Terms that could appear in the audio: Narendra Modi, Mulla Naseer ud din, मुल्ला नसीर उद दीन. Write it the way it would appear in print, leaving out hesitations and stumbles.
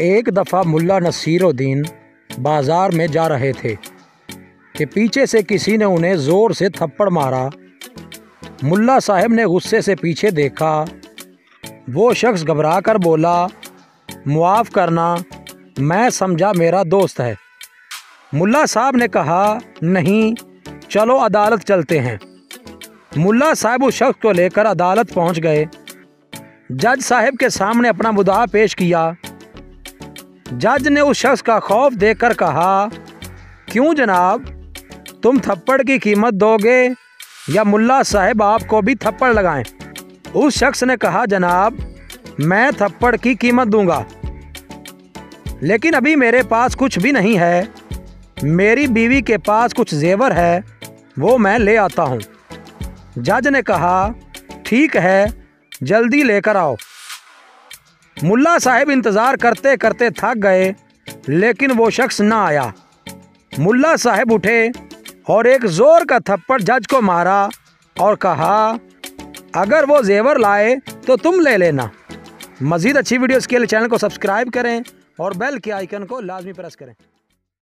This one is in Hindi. एक दफ़ा मुल्ला नसीर उद दीन बाज़ार में जा रहे थे कि पीछे से किसी ने उन्हें ज़ोर से थप्पड़ मारा। मुल्ला साहब ने गुस्से से पीछे देखा। वो शख्स घबरा कर बोला, मुआफ़ करना, मैं समझा मेरा दोस्त है। मुल्ला साहब ने कहा, नहीं, चलो अदालत चलते हैं। मुल्ला साहब उस शख्स को लेकर अदालत पहुंच गए। जज साहब के सामने अपना मुद्दा पेश किया। जज ने उस शख्स का खौफ देखकर कहा, क्यों जनाब, तुम थप्पड़ की कीमत दोगे या मुल्ला साहब आपको भी थप्पड़ लगाएं? उस शख्स ने कहा, जनाब मैं थप्पड़ की कीमत दूंगा, लेकिन अभी मेरे पास कुछ भी नहीं है। मेरी बीवी के पास कुछ जेवर है, वो मैं ले आता हूँ। जज ने कहा, ठीक है, जल्दी लेकर आओ। मुल्ला साहब इंतज़ार करते करते थक गए, लेकिन वो शख्स ना आया। मुल्ला साहब उठे और एक ज़ोर का थप्पड़ जज को मारा और कहा, अगर वो जेवर लाए तो तुम ले लेना। मज़ीद अच्छी वीडियोज़ के लिए चैनल को सब्सक्राइब करें और बेल के आइकन को लाजमी प्रेस करें।